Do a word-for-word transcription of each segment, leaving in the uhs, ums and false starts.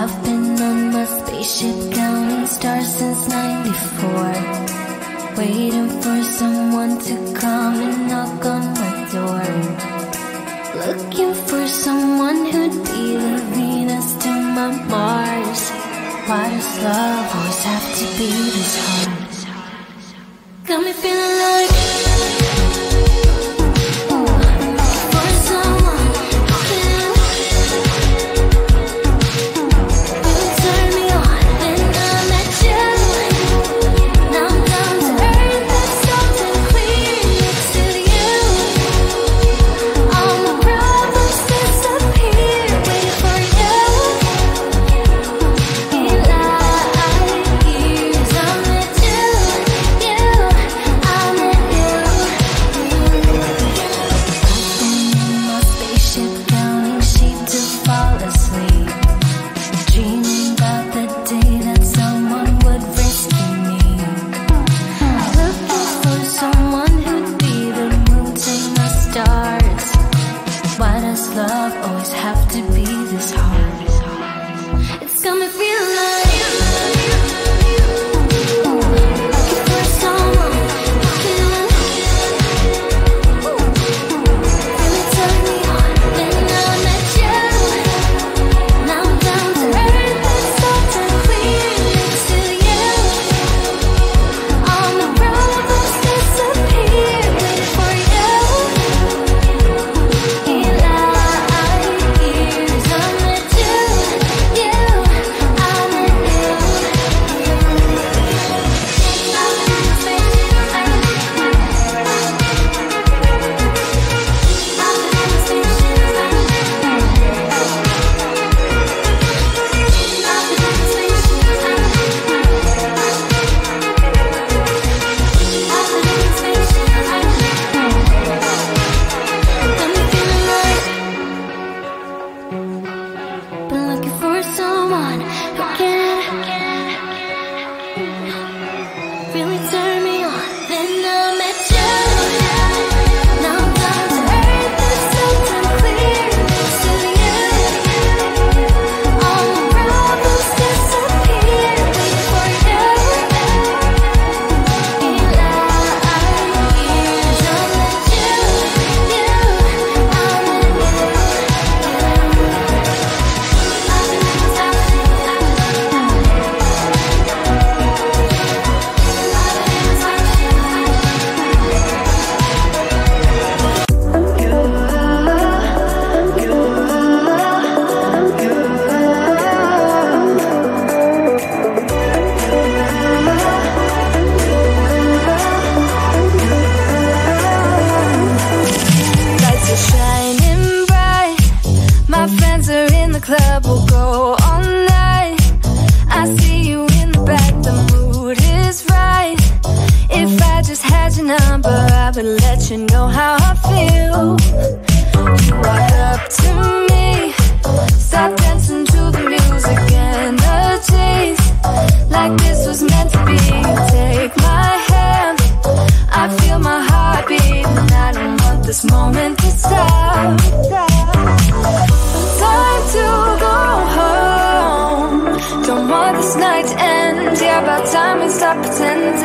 I've been on my spaceship counting stars since ninety-four, waiting for someone to come and knock on my door, looking for someone who'd be the Venus to my Mars. Why does love always have to be this hard? Got me feeling like tonight.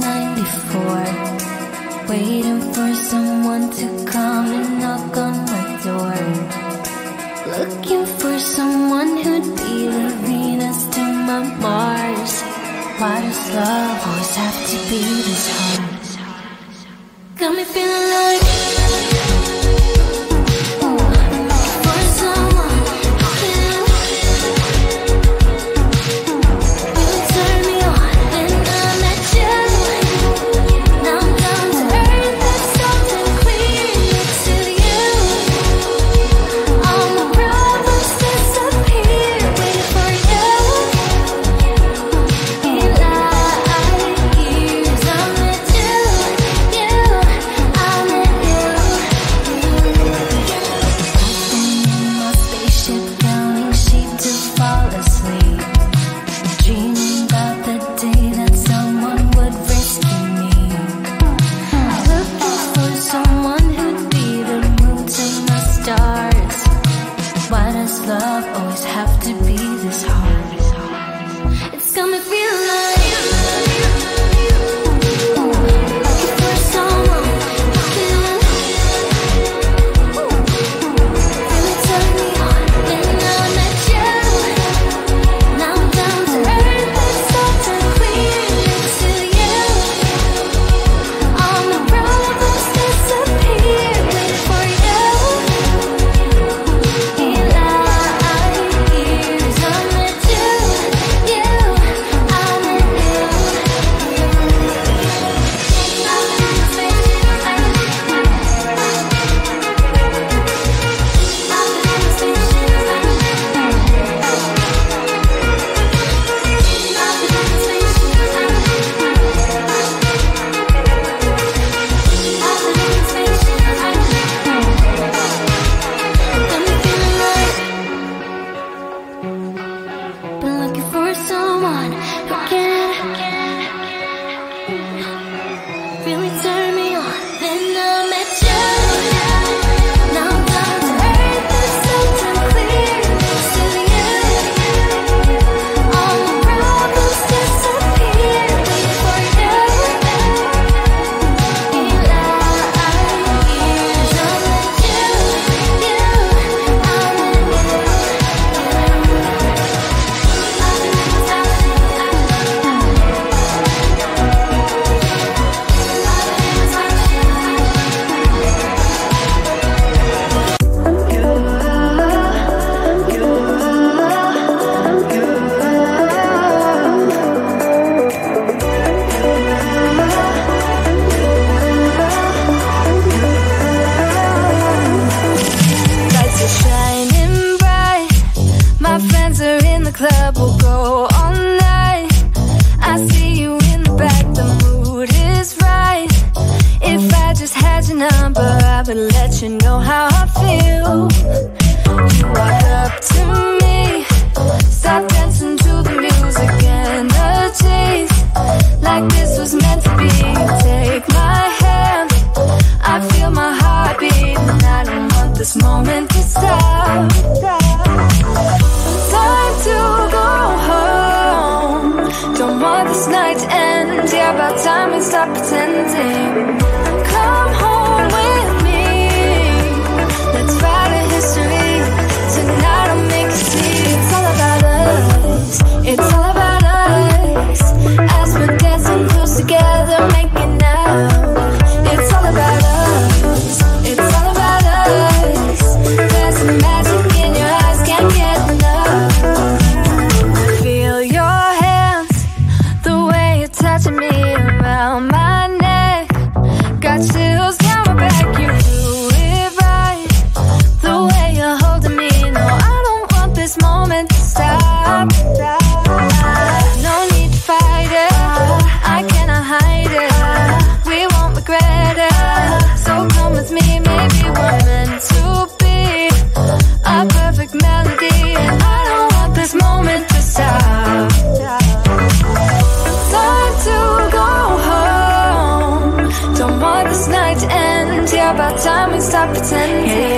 ninety-four, waiting for someone to come and knock on my door, looking for someone who'd be the Venus to my Mars. Why does love always have to be this hard? Got me feeling like time we stop pretending.